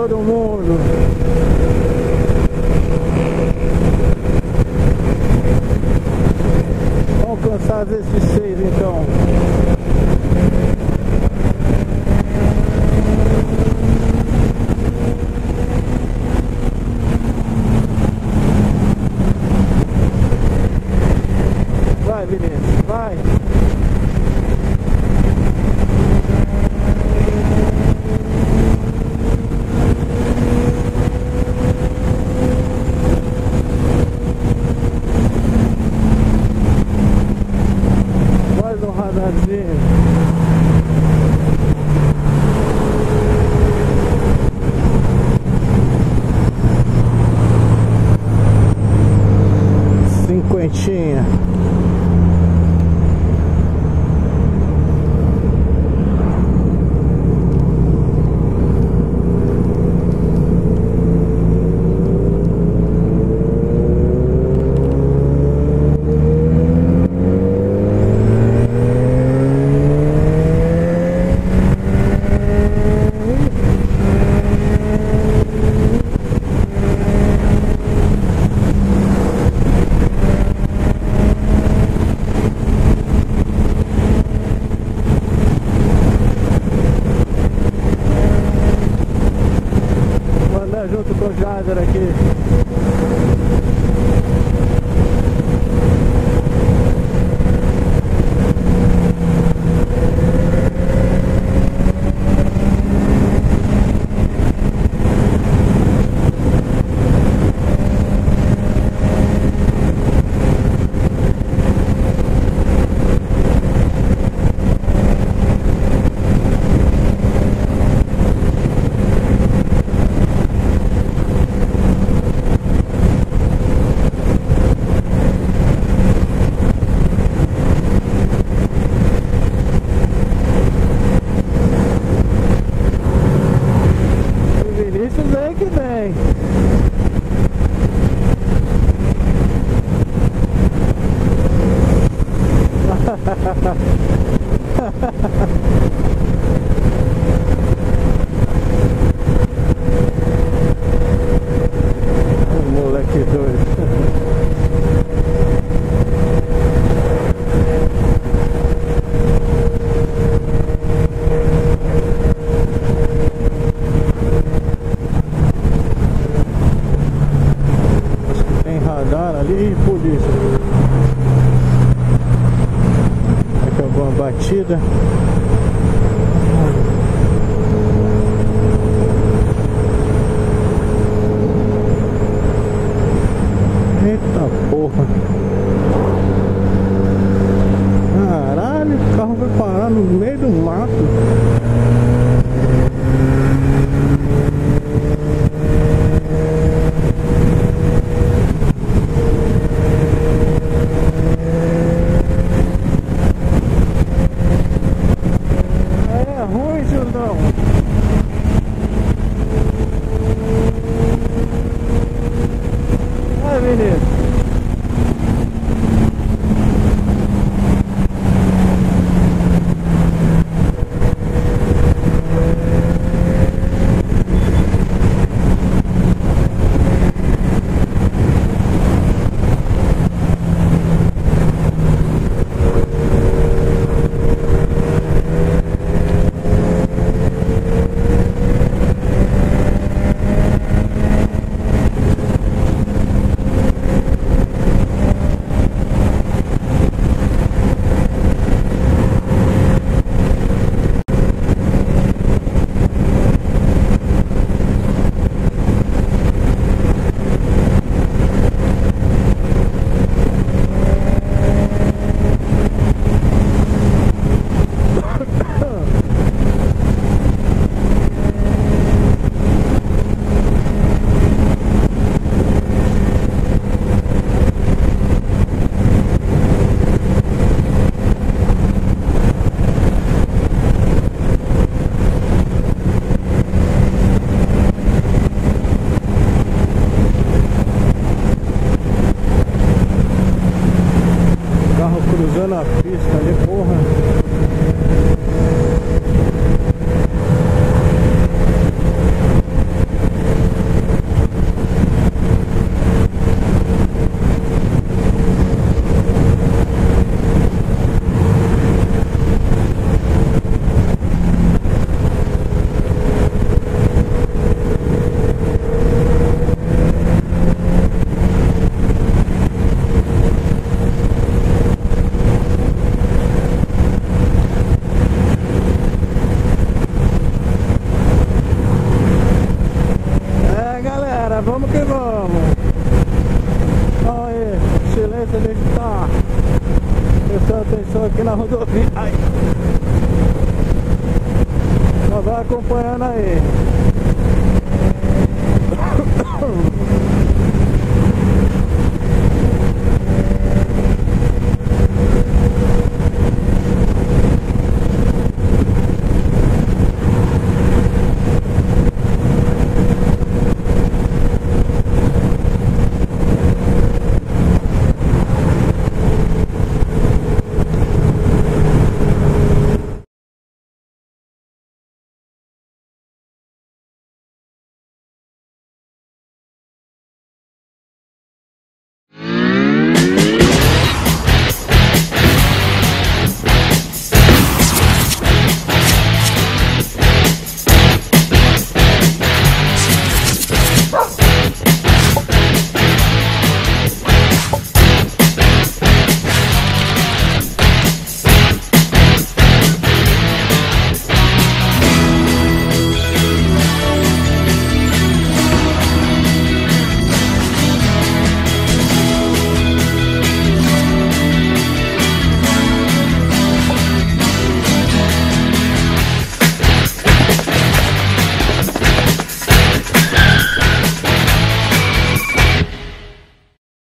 todo mundo. Vamos alcançar esses 6 então. Vai, Vinícius, vai. Mais um radarzinho. Cinquentinha. Junto com o Jader aqui. Vem que vem. Moleque doido. Ali, polícia. Acabou a batida. Eita porra. Caralho, o carro vai parar no meio do mato. tá acompanhando aí.